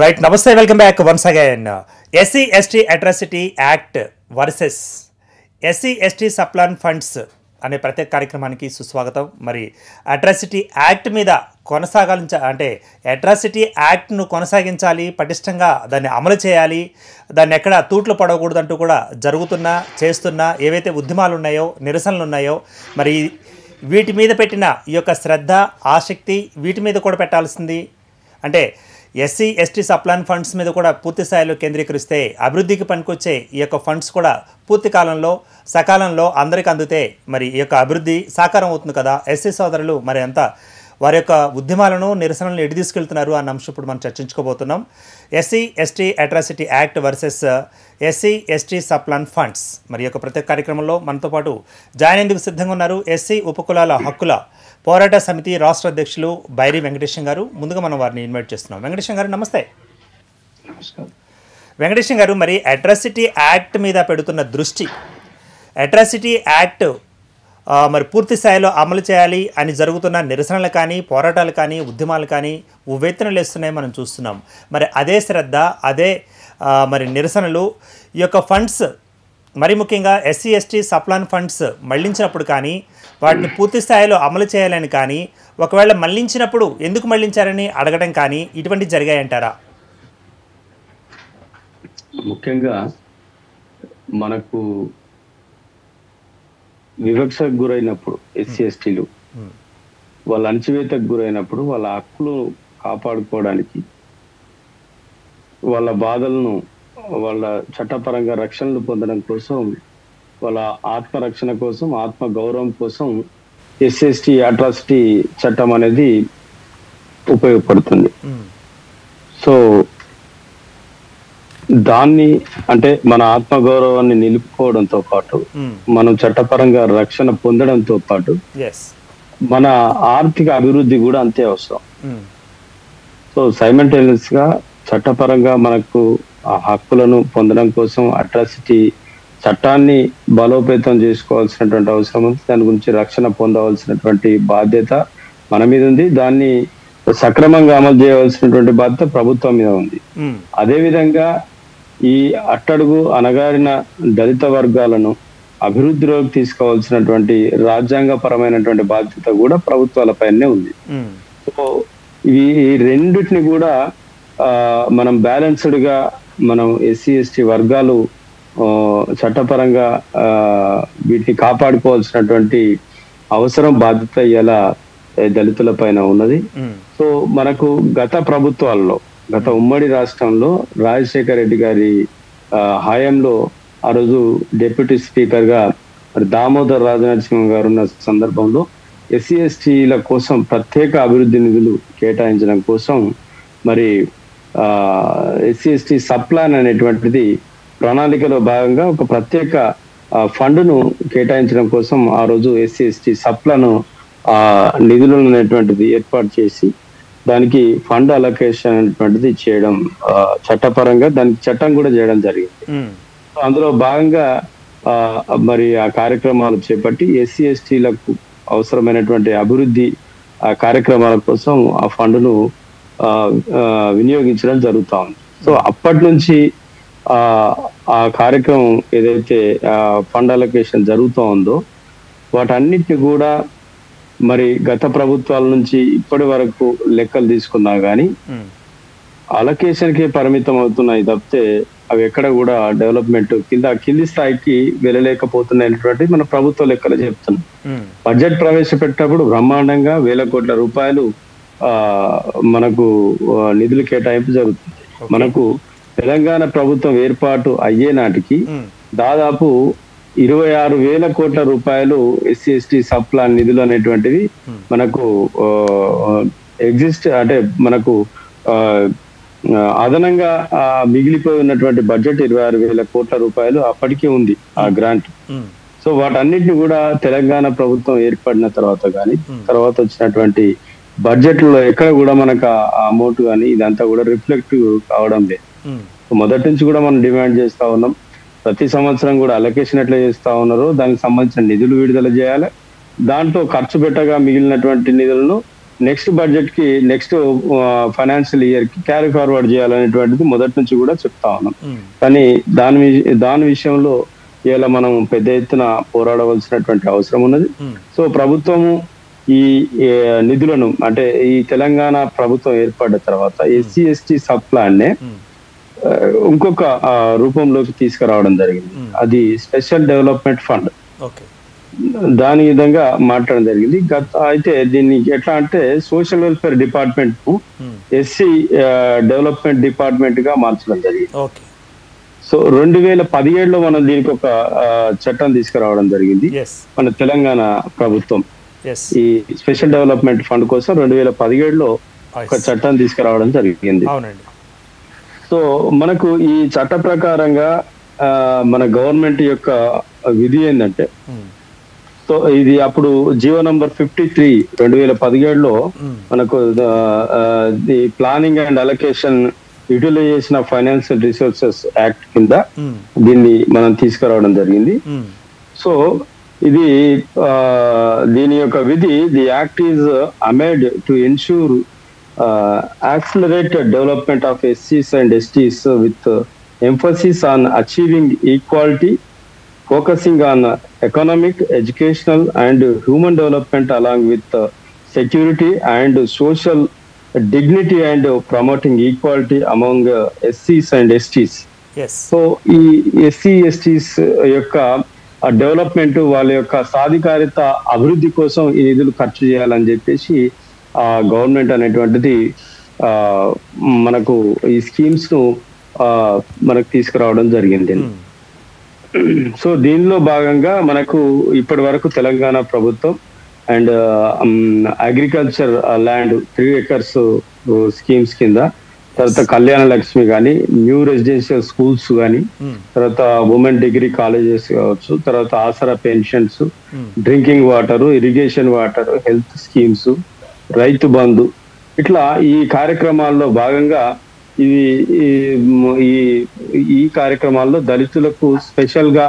Right, namaste, welcome back once again. SC ST Atracity Act versus SC ST Supplant Funds అనే ప్రత్యేక కార్యక్రమానికి సుస్వాగతం. మరి అట్రాసిటీ యాక్ట్ మీద అంటే అట్రాసిటీ యాక్ట్ను కొనసాగించాలి, పటిష్టంగా దాన్ని అమలు చేయాలి, దాన్ని ఎక్కడ తూట్లు పడకూడదంటూ కూడా జరుగుతున్న ఏవైతే ఉద్యమాలు ఉన్నాయో, నిరసనలు ఉన్నాయో, మరి వీటి మీద పెట్టిన ఈ యొక్క శ్రద్ధ, ఆసక్తి వీటి మీద కూడా పెట్టాల్సింది. అంటే ఎస్సీ ఎస్టీ సప్లాన్ ఫండ్స్ మీద కూడా పూర్తి స్థాయిలో కేంద్రీకరిస్తే అభివృద్ధికి పనికొచ్చే ఈ యొక్క ఫండ్స్ కూడా పూర్తి కాలంలో సకాలంలో అందరికీ అందితే మరి ఈ యొక్క అభివృద్ధి సాకారం అవుతుంది కదా. ఎస్సీ సోదరులు మరి అంత వారి యొక్క ఉద్యమాలను, నిరసనలను ఎటు తీసుకెళ్తున్నారు అన్న అంశం ఇప్పుడు మనం చర్చించుకోబోతున్నాం. SC ST atrocity act versus SC ST sub plan funds. మరి యొక్క ప్రతి కార్యక్రమంలో మనతో పాటు జాయిన్ అయ్యేందుకు సిద్ధంగా ఉన్నారు ఎస్సీ ఉపకులాల హక్కుల పోరాట సమితి రాష్ట్ర అధ్యక్షులు బైరి వెంకటేశం గారు. ముందుగా మనం వారిని ఇన్వైట్ చేస్తున్నాం. వెంకటేశం గారు నమస్తే. వెంకటేశం గారు, మరి అట్రాసిటీ యాక్ట్ మీద పెడుతున్న దృష్టి, అట్రాసిటీ యాక్ట్ మరి పూర్తి స్థాయిలో అమలు చేయాలి అని జరుగుతున్న నిరసనలు కానీ, పోరాటాలు కానీ, ఉద్యమాలు కానీ ఉవ్వెత్తునలు వేస్తున్నాయి మనం చూస్తున్నాం. మరి అదే శ్రద్ధ, అదే మరి నిరసనలు ఈ యొక్క ఫండ్స్, మరి ముఖ్యంగా ఎస్సీ ఎస్టీ సప్లాన్ ఫండ్స్ మళ్లించినప్పుడు కానీ, వాటిని పూర్తి స్థాయిలో అమలు చేయాలని కానీ, ఒకవేళ మళ్లించినప్పుడు ఎందుకు మళ్లించారని అడగడం కానీ ఇటువంటి జరిగాయంటారా? ముఖ్యంగా మనకు వివక్షకు గురైనప్పుడు, ఎస్సీ ఎస్టీలు వాళ్ళ అణచివేతకు గురైనప్పుడు, వాళ్ళ హక్కులు కాపాడుకోవడానికి, వాళ్ళ బాధలను, వాళ్ళ చట్టపరంగా రక్షణలు పొందడం కోసం, వాళ్ళ ఆత్మరక్షణ కోసం, ఆత్మ గౌరవం కోసం ఎస్సీ ఎస్టీ అట్రాసిటీ చట్టం అనేది ఉపయోగపడుతుంది. సో దాన్ని అంటే మన ఆత్మ గౌరవాన్ని నిలుపుకోవడంతో పాటు, మనం చట్టపరంగా రక్షణ పొందడంతో పాటు మన ఆర్థిక అభివృద్ధి కూడా అంతే అవసరం. సో సైమల్టేనియస్ గా చట్టపరంగా మనకు ఆ హక్కులను పొందడం కోసం అట్రాసిటీ చట్టాన్ని బలోపేతం చేసుకోవాల్సినటువంటి అవసరం ఉంది. దాని గురించి రక్షణ పొందవలసినటువంటి బాధ్యత మన మీద ఉంది. దాన్ని సక్రమంగా అమలు చేయవలసినటువంటి బాధ్యత ప్రభుత్వం మీద ఉంది. అదేవిధంగా ఈ అట్టడుగు అనగారిన దళిత వర్గాలను అభివృద్ధిలోకి తీసుకోవాల్సినటువంటి రాజ్యాంగపరమైనటువంటి బాధ్యత కూడా ప్రభుత్వాలపైనే ఉంది. సో ఇవి రెండింటిని కూడా మనం బ్యాలెన్స్డ్ గా మనం ఎస్సీ ఎస్టీ వర్గాలు చట్టపరంగా వీటిని కాపాడుకోవాల్సినటువంటి అవసరం, బాధ్యత ఇలా దళితుల పైన ఉన్నది. సో మనకు గత ప్రభుత్వాల్లో, గత ఉమ్మడి రాష్ట్రంలో రాజశేఖర్ రెడ్డి గారి హయాంలో ఆ రోజు డిప్యూటీ స్పీకర్ గా దామోదర్ రాజనరసింహ గారు ఉన్న సందర్భంలో ఎస్సీ ఎస్టీల కోసం ప్రత్యేక అభివృద్ధి నిధులు కేటాయించడం కోసం మరి ఎస్సీ ఎస్టీ సప్లాన్ అనేటువంటిది ప్రణాళికలో భాగంగా ఒక ప్రత్యేక ఫండ్ను కేటాయించడం కోసం ఆ రోజు ఎస్సీ ఎస్టీ సప్లాన్ నిధులు అనేటువంటిది ఏర్పాటు చేసి దానికి ఫండ్ అలొకేషన్ అనేటువంటిది చేయడం, చట్టపరంగా దానికి చట్టం కూడా చేయడం జరిగింది. అందులో భాగంగా మరి ఆ కార్యక్రమాలు చేపట్టి ఎస్సీ ఎస్టీలకు అవసరమైనటువంటి అభివృద్ధి కార్యక్రమాల కోసం ఆ ఫండ్ను వినియోగించడం జరుగుతా ఉంది. సో అప్పటి నుంచి ఆ కార్యక్రమం ఏదైతే ఫండ్ అలొకేషన్ జరుగుతూ ఉందో వాటన్నిటిని కూడా మరి గత ప్రభుత్వాల నుంచి ఇప్పటి వరకు లెక్కలు తీసుకున్నా కానీ అలొకేషన్కే పరిమితం అవుతున్నాయి తప్పితే అవి ఎక్కడ కూడా డెవలప్మెంట్ కింది స్థాయికి వెళ్ళలేకపోతున్నాయి. మన ప్రభుత్వ లెక్కలు చెప్తున్నాం. బడ్జెట్ ప్రవేశపెట్టినప్పుడు బ్రహ్మాండంగా వేల కోట్ల రూపాయలు మనకు నిధులు కేటాయింపు జరుగుతుంది. మనకు తెలంగాణ ప్రభుత్వం ఏర్పాటు అయ్యే నాటికి దాదాపు 26,000 కోట్ల రూపాయలు ఎస్సీ ఎస్టీ సప్లాన్ నిధులు అనేటువంటివి మనకు మనకు అదనంగా మిగిలిపోయి ఉన్నటువంటి బడ్జెట్ 26,000 కోట్ల రూపాయలు అప్పటికే ఉంది ఆ గ్రాంట్. సో వాటన్నిటిని కూడా తెలంగాణ ప్రభుత్వం ఏర్పడిన తర్వాత కానీ, తర్వాత వచ్చినటువంటి బడ్జెట్ లో ఎక్కడ కూడా మనకు అమౌంట్ కానీ ఇదంతా కూడా రిఫ్లెక్టివ్ కావడం లేదు. మొదటి నుంచి కూడా మనం డిమాండ్ చేస్తా ఉన్నాం. ప్రతి సంవత్సరం కూడా అలొకేషన్ ఎట్లా చేస్తా ఉన్నారు, దానికి సంబంధించిన నిధులు విడుదల చేయాలి, దాంట్లో ఖర్చు పెట్టగా మిగిలినటువంటి నిధులను నెక్స్ట్ బడ్జెట్ కి నెక్స్ట్ ఫైనాన్షియల్ ఇయర్ కి క్యారీ ఫార్వర్డ్ చేయాలనేటువంటిది మొదటి నుంచి కూడా చెప్తా ఉన్నాం. కానీ దాని విషయంలో ఇలా మనం పెద్ద ఎత్తున పోరాడవలసినటువంటి అవసరం ఉన్నది. సో ప్రభుత్వము ఈ నిధులను అంటే ఈ తెలంగాణ ప్రభుత్వం ఏర్పడిన తర్వాత ఎస్సీ ఎస్టీ సబ్ ప్లాన్ నే ఇంకొక రూపంలోకి తీసుకురావడం జరిగింది. అది స్పెషల్ డెవలప్మెంట్ ఫండ్, దాని విధంగా మాట్లాడడం జరిగింది. అయితే దీన్ని ఎట్లా అంటే సోషల్ వెల్ఫేర్ డిపార్ట్మెంట్ ను ఎస్సీ డెవలప్మెంట్ డిపార్ట్మెంట్ గా మార్చడం జరిగింది. సో 2017లో మనం దీనికి ఒక చట్టం తీసుకురావడం జరిగింది మన తెలంగాణ ప్రభుత్వం. ఈ స్పెషల్ డెవలప్మెంట్ ఫండ్ కోసం 2017లో ఒక చట్టం తీసుకురావడం జరిగింది. సో మనకు ఈ చట్ట ప్రకారంగా మన గవర్నమెంట్ యొక్క విధి ఏంటంటే, సో ఇది అప్పుడు జీవో నంబర్ 53 2017లో మనకు the planning and allocation utilization of financial resources act కింద దీన్ని మనం తీసుకురావడం జరిగింది. సో ఇది దీని యొక్క విధి, the act is aimed to ensure accelerated development of SCs and STs with emphasis on achieving equality, focusing on economic, educational and human development along with security and social dignity and promoting equality among SCs and STs. Yes. So, SC STs yokka development valla yokka sadhikarita abhivruddhi kosam ee nidulu kharchu cheyalani cheppesi government అనేటువంటిది మనకు ఈ schemes ను మనకు తీసుకురావడం జరిగింది. So దీనిలో భాగంగా మనకు ఇప్పటి వరకు తెలంగాణ ప్రభుత్వం and agriculture land 3 acres schemes కింద, తర్వాత కళ్యాణ లక్ష్మి కానీ, న్యూ రెసిడెన్షియల్ స్కూల్స్ కానీ, తర్వాత ఉమెన్ డిగ్రీ కాలేజెస్ కావచ్చు, తర్వాత Aasara pensions, drinking water, irrigation water, health schemes, Rythu Bandhu, ఇట్లా ఈ కార్యక్రమాల్లో భాగంగా ఈ కార్యక్రమాల్లో దళితులకు స్పెషల్ గా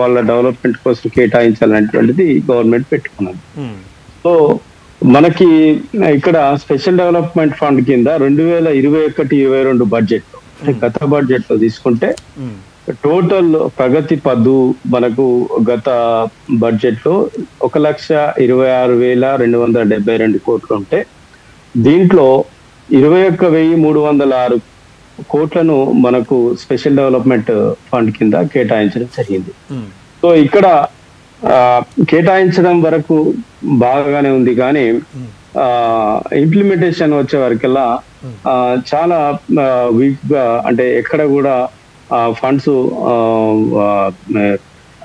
వాళ్ళ డెవలప్మెంట్ కోసం కేటాయించాలనేటువంటిది గవర్నమెంట్ పెట్టుకున్నది. సో మనకి ఇక్కడ స్పెషల్ డెవలప్మెంట్ ఫండ్ కింద 2021-22 బడ్జెట్, గత బడ్జెట్ లో తీసుకుంటే టోటల్ ప్రగతి పద్దు మనకు గత బడ్జెట్ లో 1,26,272 కోట్లు ఉంటే, దీంట్లో 21,306 కోట్లను మనకు స్పెషల్ డెవలప్మెంట్ ఫండ్ కింద కేటాయించడం జరిగింది. సో ఇక్కడ కేటాయించడం వరకు బాగానే ఉంది, కానీ ఇంప్లిమెంటేషన్ వచ్చే వరకల్లా చాలా వీక్ గా, అంటే ఎక్కడ కూడా ఫండ్స్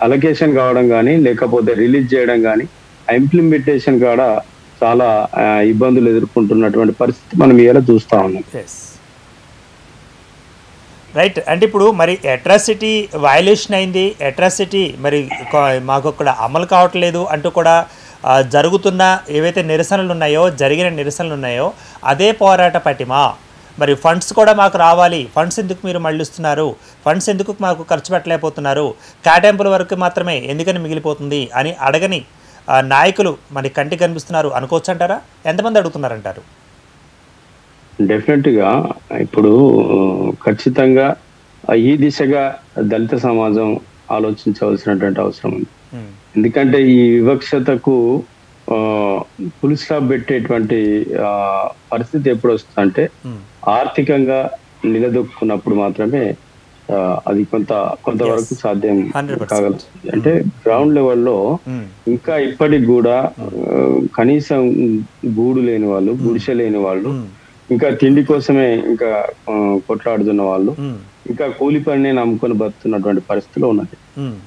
అలొకేషన్ కావడం కానీ, లేకపోతే రిలీజ్ చేయడం కానీ, ఇంప్లిమెంటేషన్ కూడా చాలా ఇబ్బందులు ఎదుర్కొంటున్నటువంటి పరిస్థితి మనం ఇలా చూస్తా ఉన్నాం. రైట్. అంటే ఇప్పుడు మరి అట్రాసిటీ వయలేషన్ అయింది, అట్రాసిటీ మరి మాకు అక్కడ అమలు కావట్లేదు అంటూ కూడా జరుగుతున్న ఏవైతే నిరసనలు ఉన్నాయో, జరిగిన నిరసనలు ఉన్నాయో, అదే పోరాట పటిమ. మరి ఫండ్స్ కూడా మాకు రావాలి, ఫండ్స్ ఎందుకు మీరు మళ్ళిస్తున్నారు, ఫండ్స్ ఎందుకు మాకు ఖర్చు పెట్టలేకపోతున్నారు, కేటాయింపుల వరకు మాత్రమే ఎందుకని మిగిలిపోతుంది అని అడగని నాయకులు మరి కంటికి కనిపిస్తున్నారు అనుకోవచ్చు అంటారా? ఎంతమంది అడుగుతున్నారంటారు? డెఫినెట్గా ఇప్పుడు ఖచ్చితంగా ఈ దిశగా దళిత సమాజం ఆలోచించవలసినటువంటి అవసరం ఉంది. ఎందుకంటే ఈ వివక్షతకు ఫుల్ స్టాప్ పెట్టేటువంటి పరిస్థితి ఎప్పుడు వస్తుందంటే ఆర్థికంగా నిలదొక్కున్నప్పుడు మాత్రమే అది కొంతవరకు సాధ్యం కాగలదు. అంటే గ్రౌండ్ లెవెల్లో ఇంకా ఇప్పటికి కూడా కనీసం గూడు లేని వాళ్ళు, గుడిసె లేని వాళ్ళు, ఇంకా తిండి కోసమే ఇంకా కొట్లాడుతున్న వాళ్ళు, ఇంకా కూలి పనిని నమ్ముకొని బతుకున్నటువంటి పరిస్థితిలో ఉన్నది.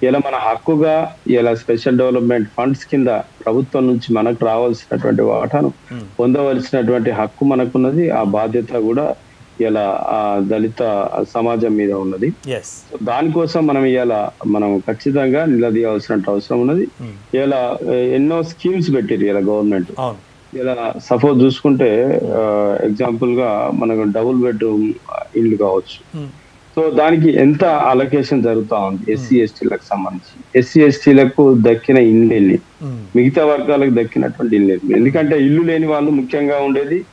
ఇలా మన హక్కుగా ఇలా స్పెషల్ డెవలప్మెంట్ ఫండ్స్ కింద ప్రభుత్వం నుంచి మనకు రావాల్సినటువంటి వాటాను పొందవలసినటువంటి హక్కు మనకున్నది, ఆ బాధ్యత కూడా ఇలా దళిత సమాజం మీద ఉన్నది. దానికోసం మనం ఇలా మనం ఖచ్చితంగా నిలదీయాల్సిన అవసరం ఉన్నది. ఇలా ఎన్నో స్కీమ్స్ పెట్టారు ఇలా గవర్నమెంట్. ఇలా సపోజ్ చూసుకుంటే ఎగ్జాంపుల్ గా మనకు డబుల్ బెడ్రూమ్ ఇల్లు కావచ్చు, So Daniki Enta allocation Jarutan, SCST like Samanchi. SCST like Dakina in Lily. Migita Varka like Dakina 20 Lily. Likanta Ilulani Valu Mukanga on the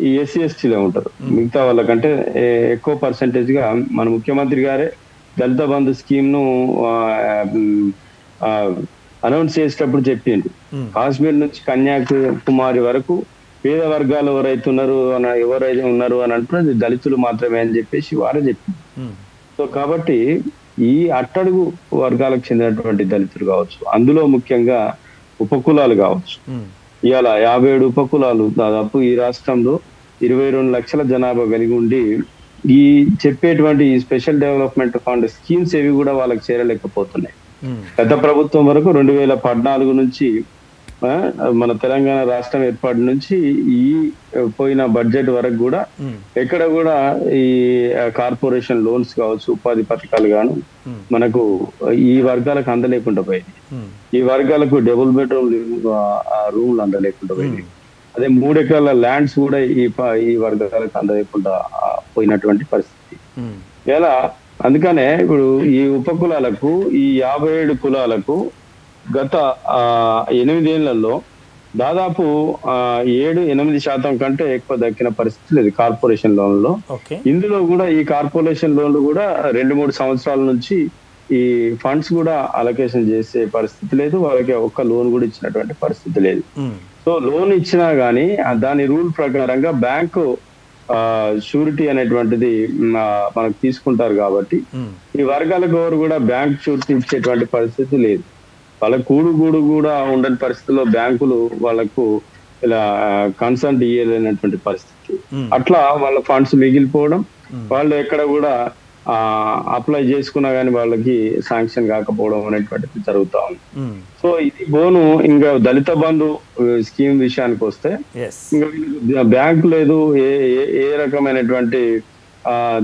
SCST Lounder. Migita Valacante, a co percentage Gam, Manukamadrigare, Delta Band scheme no announced trouble Japin. Kashmir Kanyak Kumari Varaku. Peda Vargal or Tunaru and Ivora Unaru and Anton, the Dalitul Matra Manjepeshi, Varajip. So Kabati, E. Atadu Vargalak Chandra 20 Dalitur Gauts, Andulo Mukanga, Upakula Gauts, Yala, Yabe Upakula, Dadapu, Irastamdo, Irverun Lakshala Janaba Veligundi, E. Chepe 20 Special Development Fund Scheme Saviuda Valakshera like a potone. At the Prabutum Vargo, Runduela Padna Gununchi. మన తెలంగాణ రాష్ట్రం ఏర్పాటు నుంచి ఈ పోయిన budget వరకు కూడా ఎక్కడ కూడా ఈ కార్పొరేషన్ లోన్స్ కావచ్చు ఉపాధి పథకాలు గాను మనకు ఈ వర్గాలకు అందలేకుండా పోయింది ఈ వర్గాలకు డబుల్ బెడ్రూమ్ రూమ్లు అందలేకుండా పోయింది అదే 3 ఎకరాల ల్యాండ్స్ కూడా ఈ వర్గాలకు అందలేకుండా పోయినటువంటి పరిస్థితి ఇలా అందుకనే ఇప్పుడు ఈ ఉపకులాలకు ఈ 57 కులాలకు గత 8 ఏళ్లలో దాదాపు 7-8% కంటే ఎక్కువ దక్కిన పరిస్థితి లేదు కార్పొరేషన్ లోన్లో ఇందులో కూడా ఈ కార్పొరేషన్ లోన్లు కూడా 2-3 సంవత్సరాల నుంచి ఈ ఫండ్స్ కూడా అలొకేషన్ చేసే పరిస్థితి లేదు వాళ్ళకి ఒక్క లోన్ కూడా ఇచ్చినటువంటి పరిస్థితి లేదు సో లోన్ ఇచ్చినా గానీ దాని రూల్ ప్రకారంగా బ్యాంక్ షూరిటీ అనేటువంటిది మనకు తీసుకుంటారు కాబట్టి ఈ వర్గాల గోరు కూడా బ్యాంక్ షూరిటీ ఇచ్చేటువంటి పరిస్థితి లేదు వాళ్ళ కూడు కూడా ఉండని పరిస్థితుల్లో బ్యాంకులు వాళ్ళకు ఇలా కన్సర్న్ ఇయ్యలేనటువంటి పరిస్థితి అట్లా వాళ్ళ ఫండ్స్ మిగిలిపోవడం వాళ్ళు ఎక్కడ కూడా అప్లై చేసుకున్నా కానీ వాళ్ళకి శాంక్షన్ కాకపోవడం అనేటువంటిది జరుగుతా ఉంది సో ఇది బోను ఇంకా దళిత బంధు స్కీమ్ విషయానికి వస్తే ఇంకా బ్యాంకు లేదు ఏ రకమైనటువంటి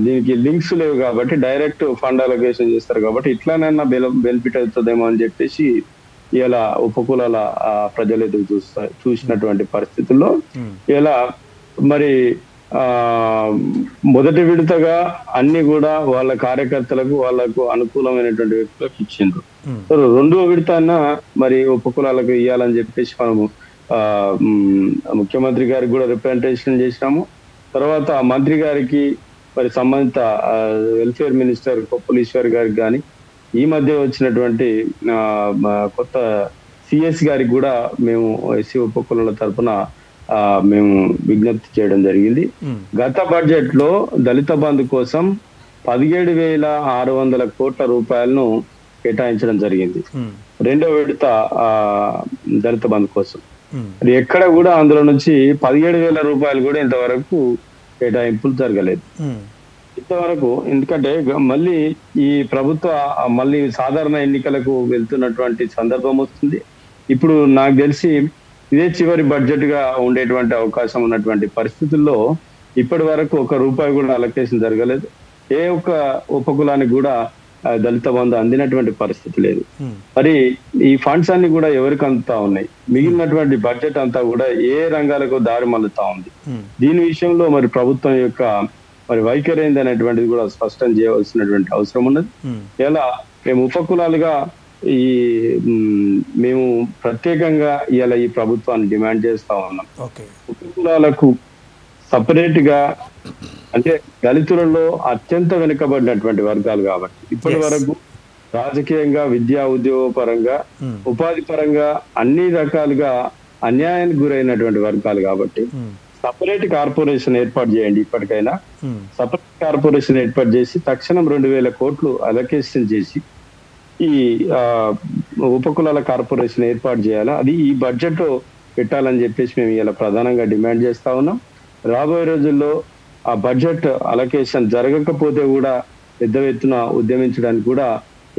దీనికి లింక్స్ లేవు కాబట్టి డైరెక్ట్ ఫండ్ అలొకేషన్ చేస్తారు కాబట్టి ఇట్లానైనా బెనిఫిట్ అవుతుందేమో అని చెప్పేసి ఇలా ఉపకులాల ప్రజలు ఎదురు చూసినటువంటి పరిస్థితుల్లో ఇలా మరి మొదటి విడతగా అన్ని కూడా వాళ్ళ కార్యకర్తలకు వాళ్ళకు అనుకూలమైనటువంటి వ్యక్తులకు ఇచ్చిండ్రు సో రెండో విడత మరి ఉపకులాలకు ఇవ్వాలని చెప్పేసి మనము ముఖ్యమంత్రి గారికి కూడా రిప్రజెంటేషన్ చేసినాము తర్వాత మంత్రి గారికి మరి సంబంధిత వెల్ఫేర్ మినిస్టర్ కొప్పలీశ్వర్ గారికి కానీ ఈ మధ్య వచ్చినటువంటి కొత్త సిఎస్ గారికి కూడా మేము ఎస్సీ ఉపకులాల తరఫున మేము విజ్ఞప్తి చేయడం జరిగింది గత బడ్జెట్ లో దళిత బంధు కోసం 17,600 కోట్ల రూపాయలను కేటాయించడం జరిగింది రెండో విడత దళిత బంధు కోసం ఎక్కడ కూడా అందులో నుంచి 17,000 రూపాయలు కూడా ఇంతవరకు కేటాయింపులు జరగలేదు ఇంతవరకు ఎందుకంటే మళ్ళీ ఈ ప్రభుత్వ మళ్ళీ సాధారణ ఎన్నికలకు వెళ్తున్నటువంటి సందర్భం వస్తుంది ఇప్పుడు నాకు తెలిసి ఇదే చివరి బడ్జెట్ గా ఉండేటువంటి అవకాశం ఉన్నటువంటి పరిస్థితుల్లో ఇప్పటి వరకు 1 రూపాయి కూడా అలొకేషన్ జరగలేదు ఏ ఒక్క ఉపకులానికి కూడా దళిత బంధు అందినటువంటి పరిస్థితి లేదు మరి ఈ ఫండ్స్ అన్ని కూడా ఎవరికి అందుతా ఉన్నాయి మిగిలినటువంటి బడ్జెట్ అంతా కూడా ఏ రంగాలకు దారి మళ్ళుతా ఉంది దీని విషయంలో మరి ప్రభుత్వం యొక్క మరి వైఖరి అయింది అనేటువంటిది కూడా స్పష్టం చేయవలసినటువంటి అవసరం ఉన్నది ఇలా మేము ఉపకులాలుగా ఈ మేము ప్రత్యేకంగా ఇలా ఈ ప్రభుత్వాన్ని డిమాండ్ చేస్తా ఉన్నాం ఉపకులాలకు సపరేట్ గా అంటే దళితులలో అత్యంత వెనుకబడినటువంటి వర్గాలు కాబట్టి ఇప్పటి వరకు రాజకీయంగా విద్యా ఉద్యోగ పరంగా ఉపాధి పరంగా అన్ని రకాలుగా అన్యాయానికి గురైనటువంటి వర్గాలు కాబట్టి సపరేట్ కార్పొరేషన్ ఏర్పాటు చేయండి ఇప్పటికైనా సపరేట్ కార్పొరేషన్ ఏర్పాటు చేసి తక్షణం 2,000 కోట్లు అలొకేషన్ చేసి ఈ ఉపకులాల కార్పొరేషన్ ఏర్పాటు చేయాలా అది ఈ బడ్జెట్ పెట్టాలని చెప్పేసి మేము ఇలా ప్రధానంగా డిమాండ్ చేస్తా ఉన్నాం రాబోయే రోజుల్లో ఆ బడ్జెట్ అలొకేషన్ జరగకపోతే కూడా పెద్ద ఎత్తున ఉద్యమించడానికి కూడా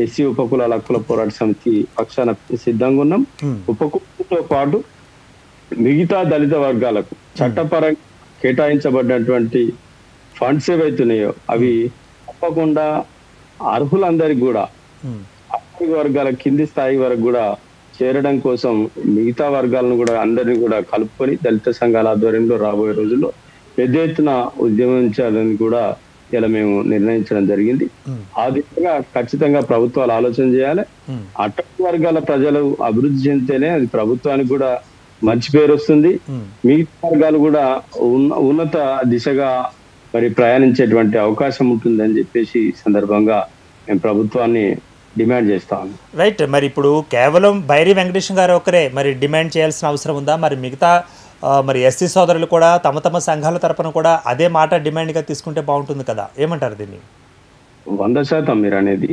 ఎస్సీ ఉపకులాల హక్కుల పోరాట సమితి పక్షాన సిద్ధంగా ఉన్నాం ఉపకులతో పాటు మిగతా దళిత వర్గాలకు చట్టపరంగా కేటాయించబడినటువంటి ఫండ్స్ ఏవైతున్నాయో అవి తప్పకుండా అర్హులందరికీ కూడా ఆర్థిక వర్గాల కింది స్థాయి వరకు కూడా చేరడం కోసం మిగతా వర్గాలను కూడా అందరినీ కూడా కలుపుకొని దళిత సంఘాల ఆధ్వర్యంలో రాబోయే రోజుల్లో పెద్ద ఎత్తున ఉద్యమించాలని కూడా ఇలా మేము నిర్ణయించడం జరిగింది. ఆ దిశగా ఖచ్చితంగా ప్రభుత్వాలు ఆలోచన చేయాలి. అట్టడుగు వర్గాల ప్రజలు అభివృద్ధి చెందితేనే అది ప్రభుత్వానికి కూడా మంచి పేరు వస్తుంది. మిగతా వర్గాలు కూడా ఉన్నత దిశగా మరి ప్రయాణించేటువంటి అవకాశం ఉంటుందని చెప్పేసి సందర్భంగా మేము ప్రభుత్వాన్ని డిమాండ్ చేస్తాం. రైట్, మరి ఇప్పుడు కేవలం బైరి వెంకటేష్ గారు ఒకరే మరి డిమాండ్ చేయాల్సిన అవసరం ఉందా? మరి మిగతా మరి ఎస్సీ సోదరులు కూడా తమ తమ సంఘాల తరపున కూడా అదే మాట డిమాండ్గా తీసుకుంటే బాగుంటుంది కదా, ఏమంటారు దీన్ని? 100% మీరు అనేది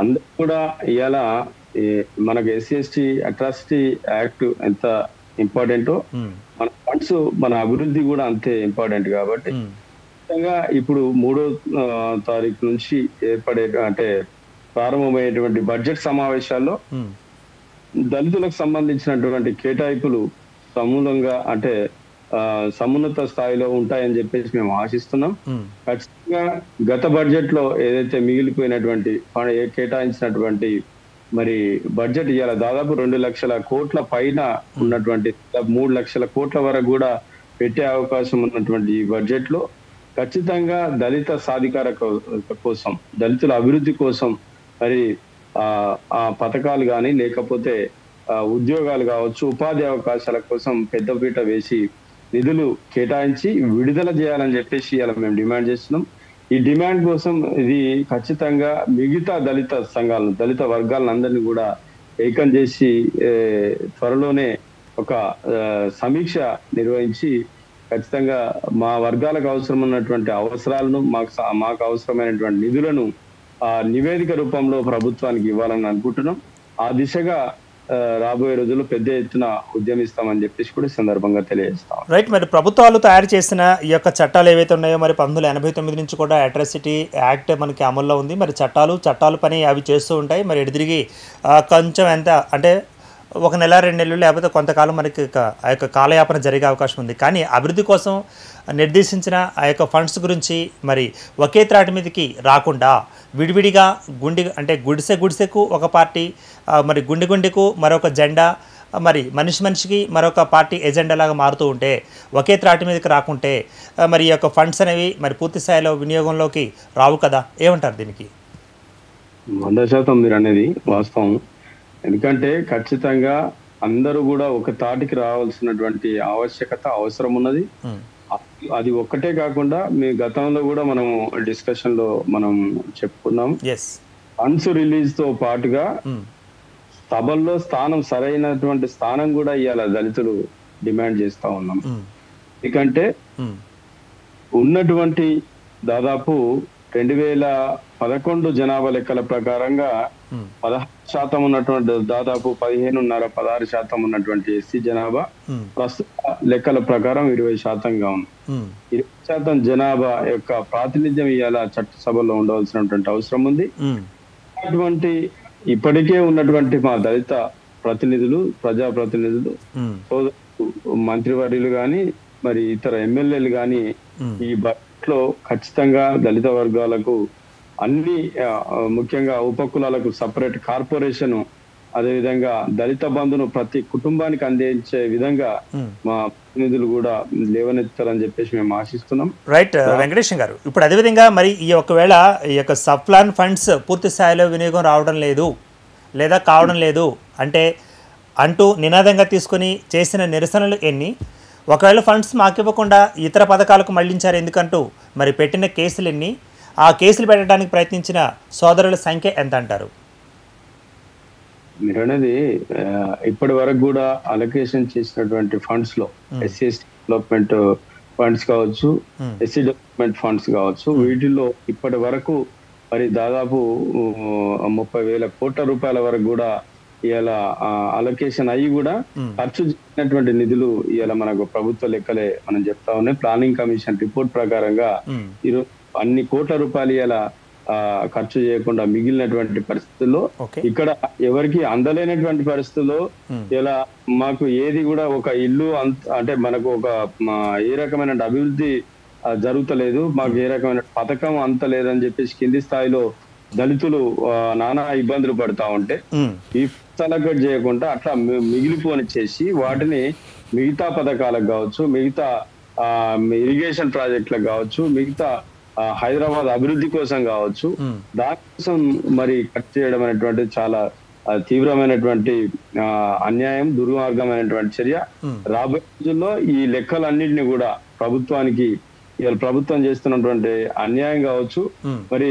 అందరు కూడా ఇవాళ మనకు ఎస్సీ ఎస్టీ అట్రాసిటీ యాక్ట్ ఎంత ఇంపార్టెంటో మన ఫండ్స్ మన అభివృద్ధి కూడా అంతే ఇంపార్టెంట్. కాబట్టి ఇప్పుడు 3వ తారీఖు నుంచి ఏర్పడే అంటే ప్రారంభమయ్యేటువంటి బడ్జెట్ సమావేశాల్లో దళితులకు సంబంధించినటువంటి కేటాయింపులు సమూలంగా అంటే సమున్నత స్థాయిలో ఉంటాయని చెప్పేసి మేము ఆశిస్తున్నాం. ఖచ్చితంగా గత బడ్జెట్ లో ఏదైతే మిగిలిపోయినటువంటి కేటాయించినటువంటి మరి బడ్జెట్ ఇవాళ దాదాపు 2 లక్షల కోట్ల పైన ఉన్నటువంటి 3 లక్షల కోట్ల వరకు కూడా పెట్టే అవకాశం ఉన్నటువంటి ఈ బడ్జెట్ లో ఖచ్చితంగా దళిత సాధికార కోసం దళితుల అభివృద్ధి కోసం మరి ఆ పథకాలు కానీ లేకపోతే ఉద్యోగాలు కావచ్చు ఉపాధి అవకాశాల కోసం పెద్దపీట వేసి నిధులు కేటాయించి విడుదల చేయాలని చెప్పేసి ఇలా మేము డిమాండ్ చేస్తున్నాం. ఈ డిమాండ్ కోసం ఇది ఖచ్చితంగా మిగతా దళిత సంఘాలను దళిత వర్గాలను అందరినీ కూడా ఏకం చేసి త్వరలోనే ఒక సమీక్ష నిర్వహించి ఖచ్చితంగా మా వర్గాలకు అవసరం ఉన్నటువంటి అవసరాలను మాకు అవసరమైనటువంటి నిధులను నివేదిక రూపంలో ప్రభుత్వానికి ఇవ్వాలని అనుకుంటున్నాం. ఆ దిశగా రాబోయే రోజుల్లో పెద్ద ఎత్తున ఉద్యమిస్తామని చెప్పేసి కూడా సందర్భంగా తెలియజేస్తాం. రైట్, మరి ప్రభుత్వాలు తయారు చేసిన ఈ యొక్క చట్టాలు ఏవైతే ఉన్నాయో మరి 1989 నుంచి కూడా అట్రాసిటీ యాక్ట్ మనకి అమల్లో ఉంది. మరి చట్టాలు పని అవి చేస్తూ ఉంటాయి. మరి ఎడిదిరిగి కొంచెం ఎంత అంటే 1 నెల 2 నెలలు లేకపోతే కొంతకాలం మనకి ఆ యొక్క కాలయాపన జరిగే అవకాశం ఉంది. కానీ అభివృద్ధి కోసం నిర్దేశించిన ఆ యొక్క ఫండ్స్ గురించి మరి ఒకే త్రాటి మీదకి రాకుండా విడివిడిగా గుడిసెకు ఒక పార్టీ మరి గుండెకు మరొక జెండా మరి మనిషికి మరొక పార్టీ ఎజెండాలాగా మారుతూ ఉంటే ఒకే త్రాటి మీదకి రాకుంటే మరి ఈ యొక్క ఫండ్స్ అనేవి మరి పూర్తి స్థాయిలో వినియోగంలోకి రావు కదా, ఏమంటారు దీనికి? 100% మీరు అనేది వాస్తవం. ఎందుకంటే ఖచ్చితంగా అందరూ కూడా ఒక తాటికి రావాల్సినటువంటి ఆవశ్యకత అవసరం ఉన్నది. అది ఒక్కటే కాకుండా మీ గతంలో కూడా మనం డిస్కషన్ లో మనం చెప్పుకున్నాం. ఫండ్స్ రిలీజ్ తో పాటుగా సభల్లో సరైనటువంటి స్థానం కూడా ఇవాళ దళితులు డిమాండ్ చేస్తా ఉన్నాం. ఎందుకంటే ఉన్నటువంటి దాదాపు 2011 జనాభా లెక్కల ప్రకారంగా 16% ఉన్నటువంటి దాదాపు 15.5-16% ఉన్నటువంటి ఎస్సీ జనాభా ప్రస్తుత లెక్కల ప్రకారం 20%గా ఉంది. 20% జనాభా యొక్క ప్రాతినిధ్యం ఇవాళ చట్టసభలో ఉండవలసినటువంటి అవసరం ఉంది. అటువంటి ఇప్పటికే ఉన్నటువంటి మా దళిత ప్రతినిధులు ప్రజాప్రతినిధులు మంత్రివర్యులు కానీ మరి ఇతర ఎమ్మెల్యేలు కానీ ఈ బడ్జెట్ లో ఖచ్చితంగా దళిత వర్గాలకు అన్ని ముఖ్యంగా ఉపకులాలకు సపరేట్ కార్పొరేషన్ అదేవిధంగా దళిత బంధును ప్రతి కుటుంబానికి అందించే విధంగా మా ప్రతినిధులు కూడా లేవనెత్తారని చెప్పేసి మేము ఆశిస్తున్నాం. రైట్ వెంకటేష్ గారు, ఇప్పుడు అదేవిధంగా మరి ఈ ఒకవేళ ఈ యొక్క సబ్ప్లాన్ ఫండ్స్ పూర్తి స్థాయిలో వినియోగం రావడం లేదు లేదా కావడం లేదు అంటే అంటూ నినాదంగా తీసుకుని చేసిన నిరసనలు ఎన్ని, ఒకవేళ ఫండ్స్ మాకు ఇవ్వకుండా ఇతర పథకాలకు మళ్లించారు ఎందుకంటూ మరి పెట్టిన కేసులు ఎన్ని, ఆ కేసులు పెట్టడానికి ప్రయత్నించిన సోదరుల సంఖ్య ఎంత అంటారు? మీరు అనేది ఇప్పటి వరకు కూడా అలొకేషన్ చేసినటువంటి ఫండ్స్ లో ఎస్సీ ఎస్టీ డెవలప్మెంట్ ఫండ్స్ కావచ్చు ఎస్సీ డెవలప్మెంట్ ఫండ్స్ కావచ్చు వీటిల్లో ఇప్పటి వరకు మరి దాదాపు 30,000 కోట్ల రూపాయల వరకు కూడా ఇవాళ అలొకేషన్ అయ్యి కూడా ఖర్చు చేసినటువంటి నిధులు ఇవాళ మనకు ప్రభుత్వ లెక్కలే మనం చెప్తా ఉన్నాయి. ప్లానింగ్ కమిషన్ రిపోర్ట్ ప్రకారంగా ఈరోజు అన్ని కోట్ల రూపాయలు ఇలా ఖర్చు చేయకుండా మిగిలినటువంటి పరిస్థితుల్లో ఇక్కడ ఎవరికి అందలేనటువంటి పరిస్థితుల్లో ఇలా మాకు ఏది కూడా ఒక ఇల్లు అంటే మనకు ఒక ఏ రకమైన అభివృద్ధి జరుగుతలేదు, మాకు ఏ రకమైన పథకం అంత లేదని చెప్పేసి కింది స్థాయిలో దళితులు నానా ఇబ్బందులు పడతా ఉంటే ఈ తలకట్ చేయకుండా అట్లా మిగిలిపోని చేసి వాటిని మిగతా పథకాలకు కావచ్చు మిగతా ఇరిగేషన్ ప్రాజెక్టులకు కావచ్చు మిగతా Hyderabad Abhivruddhi Kosam Kaవచ్చు దాని కోసం మరి కట్ చేయడం అనేటువంటి చాలా తీవ్రమైనటువంటి అన్యాయం దుర్మార్గమైనటువంటి చర్య రాబోయే రోజుల్లో ఈ లెక్కలన్నిటిని కూడా ప్రభుత్వానికి ఇయాల ప్రభుత్వం చేస్తున్నటువంటి అన్యాయం కావచ్చు మరి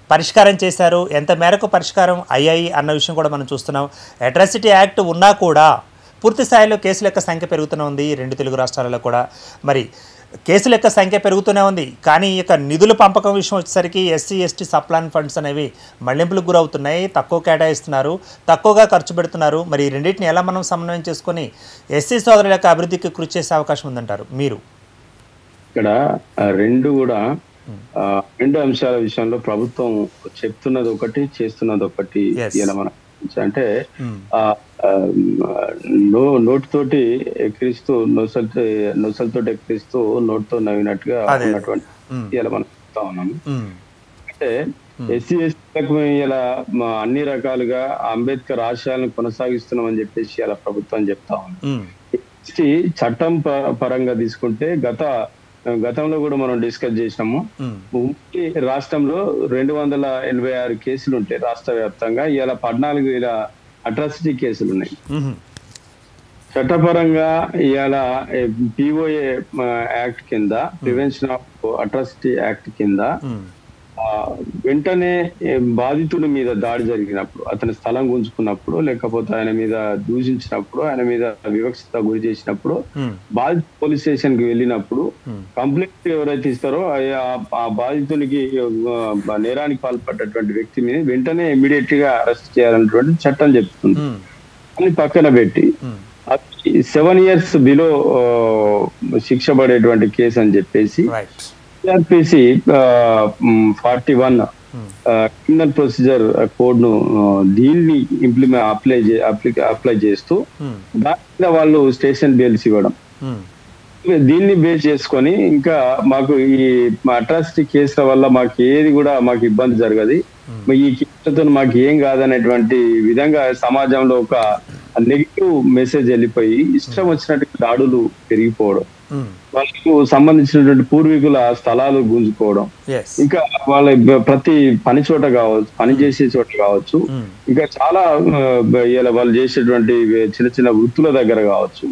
పరిష్కారం చేశారు ఎంత మేరకు పరిష్కారం అయ్యాయి అన్న విషయం కూడా మనం చూస్తున్నాం అట్రాసిటీ యాక్ట్ ఉన్నా కూడా పూర్తి స్థాయిలో కేసుల యొక్క సంఖ్య పెరుగుతూనే ఉంది రెండు తెలుగు రాష్ట్రాలలో కూడా మరి కేసుల యొక్క సంఖ్య పెరుగుతూనే ఉంది కానీ ఇక నిధుల పంపకం విషయం వచ్చేసరికి ఎస్సీ ఎస్టీ సప్లాంట్ ఫండ్స్ అనేవి మళ్లింపులకు గురవుతున్నాయి తక్కువ కేటాయిస్తున్నారు తక్కువగా ఖర్చు పెడుతున్నారు మరి రెండింటిని ఎలా మనం సమన్వయం చేసుకొని ఎస్సీ సోదరుల యొక్క అభివృద్ధికి కృషి చేసే అవకాశం ఉందంటారు మీరు ఇక్కడ రెండు కూడా రెండు అంశాల విషయంలో ప్రభుత్వం చెప్తున్నది ఒకటి చేస్తున్నది ఒకటి ఇలా మనం అంటే నోటు తోటి ఎక్కిరిస్తూ నొసలతో ఎక్కిరిస్తూ నోటుతో నవ్వినట్టుగా ఉన్నటువంటి ఇలా మనం చెప్తా ఉన్నాము అంటే ఎస్సీ ఎస్టీలకు ఇలా అన్ని రకాలుగా అంబేద్కర్ ఆశయాలను కొనసాగిస్తున్నామని చెప్పేసి ఇలా ప్రభుత్వం చెప్తా ఉన్నాం ఎస్టీ చట్టం పరంగా తీసుకుంటే గతంలో కూడా మనం డిస్కస్ చేసాము ఉమ్మడి రాష్ట్రంలో 286 కేసులు ఉంటాయి రాష్ట్ర వ్యాప్తంగా ఇలా 14,000 అట్రాసిటీ కేసులు ఉన్నాయి చట్టపరంగా ఇలా పిఓఏ యాక్ట్ కింద ప్రివెన్షన్ ఆఫ్ అట్రాసిటీ యాక్ట్ కింద వెంటనే బాధితుడి మీద దాడి జరిగినప్పుడు అతని స్థలం గుంజుకున్నప్పుడు లేకపోతే ఆయన మీద దూషించినప్పుడు ఆయన మీద వివక్షత గురి చేసినప్పుడు బాధిత పోలీస్ స్టేషన్ కి వెళ్ళినప్పుడు కంప్లైంట్ ఎవరైతే ఇస్తారో ఆ బాధితునికి నేరానికి పాల్పడ్డటువంటి వ్యక్తిని వెంటనే ఇమీడియట్ గా అరెస్ట్ చేయాలన్నటువంటి చట్టం చెప్తుంది అని పక్కన పెట్టి 7 years బిలో శిక్ష పడేటువంటి కేసు అని చెప్పేసి సిఆర్పిసి 41 క్రిమినల్ ప్రొసీజర్ కోడ్ ను దీన్ని అప్లై చేస్తూ దాని మీద వాళ్ళు స్టేషన్ బెయిల్స్ ఇవ్వడం దీన్ని బేస్ చేసుకొని ఇంకా మాకు ఈ అట్రాసిటీ కేసుల వల్ల మాకు ఏది కూడా మాకు ఇబ్బంది జరగదు ఈ కేసులతో మాకు ఏం కాదనేటువంటి విధంగా సమాజంలో ఒక నెగిటివ్ మెసేజ్ వెళ్ళిపోయి ఇష్టం వచ్చినట్టు దాడులు పెరిగిపోవడం వాళ్ళకు సంబంధించినటువంటి పూర్వీకుల స్థలాలు గుంజుకోవడం ఇంకా వాళ్ళ ప్రతి పని చోట కావచ్చు పని చేసే చోట కావచ్చు ఇంకా చాలా వాళ్ళు చేసేటువంటి చిన్న చిన్న వృత్తుల దగ్గర కావచ్చు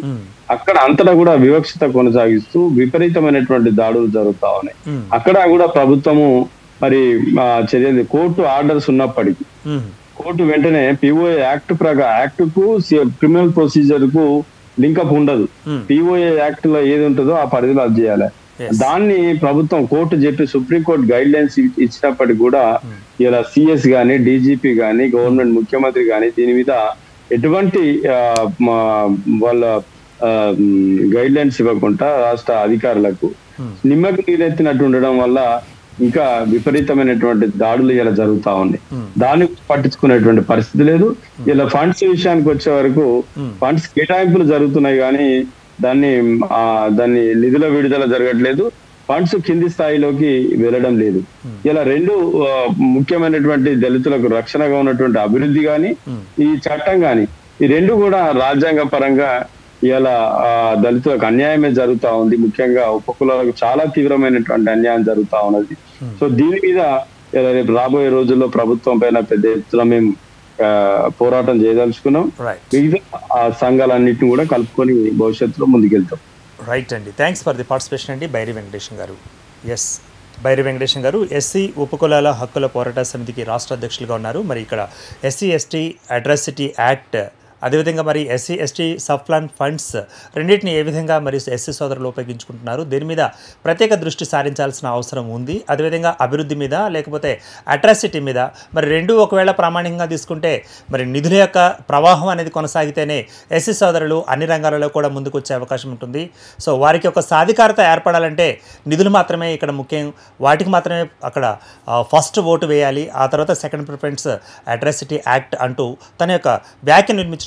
అక్కడ అంతటా కూడా వివక్షత కొనసాగిస్తూ విపరీతమైనటువంటి దాడులు జరుగుతా ఉన్నాయి అక్కడ కూడా ప్రభుత్వము మరి చర్యలు కోర్టు ఆర్డర్స్ ఉన్నప్పటికీ కోర్టు వెంటనే పిఓఏ యాక్ట్ యాక్ట్ కు క్రిమినల్ ప్రొసీజర్ కు లింకప్ ఉండదు పిఓఏ యాక్ట్ లో ఏది ఉంటుందో ఆ పరిధిలో అది చేయాలి దాన్ని ప్రభుత్వం కోర్టు చెప్పి సుప్రీంకోర్టు గైడ్ లైన్స్ ఇచ్చినప్పటికీ కూడా ఇలా సిఎస్ గానీ డీజీపీ గానీ గవర్నమెంట్ ముఖ్యమంత్రి గానీ దీని మీద ఎటువంటి వాళ్ళ గైడ్ లైన్స్ ఇవ్వకుండా రాష్ట్ర అధికారులకు నిమ్మకి నీరెత్తినట్టు ఉండడం వల్ల ఇంకా విపరీతమైనటువంటి దాడులు ఇలా జరుగుతా ఉన్నాయి దాన్ని పట్టించుకునేటువంటి పరిస్థితి లేదు ఇలా ఫండ్స్ విషయానికి వచ్చే వరకు ఫండ్స్ కేటాయింపులు జరుగుతున్నాయి కానీ దాన్ని నిధుల విడుదల జరగట్లేదు ఫండ్స్ కింది స్థాయిలోకి వెళ్ళడం లేదు ఇలా రెండు ముఖ్యమైనటువంటి దళితులకు రక్షణగా ఉన్నటువంటి అభివృద్ధి కానీ ఈ చట్టం కానీ ఈ రెండు కూడా రాజ్యాంగ పరంగా ఇలా దళితులకు అన్యాయమే జరుగుతా ఉంది ముఖ్యంగా ఉపకులాలకు చాలా తీవ్రమైనటువంటి అన్యాయం జరుగుతా ఉన్నది సో దీని మీద రేపు రాబోయే రోజుల్లో ప్రభుత్వం పైన పెద్ద ఎత్తున మేము పోరాటం చేయదలుచుకున్నాం మిగతా ఆ సంఘాలన్నింటినీ కూడా కలుపుకొని భవిష్యత్తులో ముందుకెళ్తాం రైట్ అండి థ్యాంక్స్ ఫర్ ది పార్టిసిపేషన్ అండి బైరి వెంకటేశం గారు ఎస్సీ ఉపకులాల హక్కుల పోరాట సమితికి రాష్ట్ర అధ్యక్షులుగా ఉన్నారు మరి ఇక్కడ ఎస్సీ ఎస్టీ అట్రాసిటీ యాక్ట్ అదేవిధంగా మరి ఎస్సీ ఎస్టీ సబ్ప్లాంట్ ఫండ్స్ రెండింటిని ఏ విధంగా మరి ఎస్సీ సోదరులు ఉపయోగించుకుంటున్నారు, దీని మీద ప్రత్యేక దృష్టి సారించాల్సిన అవసరం ఉంది. అదేవిధంగా అభివృద్ధి మీద లేకపోతే అట్రాసిటీ మీద మరి రెండు ఒకవేళ ప్రామాణికంగా తీసుకుంటే మరి నిధుల యొక్క ప్రవాహం అనేది కొనసాగితేనే ఎస్సీ సోదరులు అన్ని రంగాలలో కూడా ముందుకు వచ్చే అవకాశం ఉంటుంది. సో వారికి ఒక సాధికారత ఏర్పడాలంటే నిధులు మాత్రమే ఇక్కడ ముఖ్యం, వాటికి మాత్రమే అక్కడ ఫస్ట్ ఓటు వేయాలి. ఆ తర్వాత సెకండ్ ప్రిఫరెన్స్ అట్రాసిటీ యాక్ట్ అంటూ తన యొక్క వ్యాఖ్య నిర్మించడం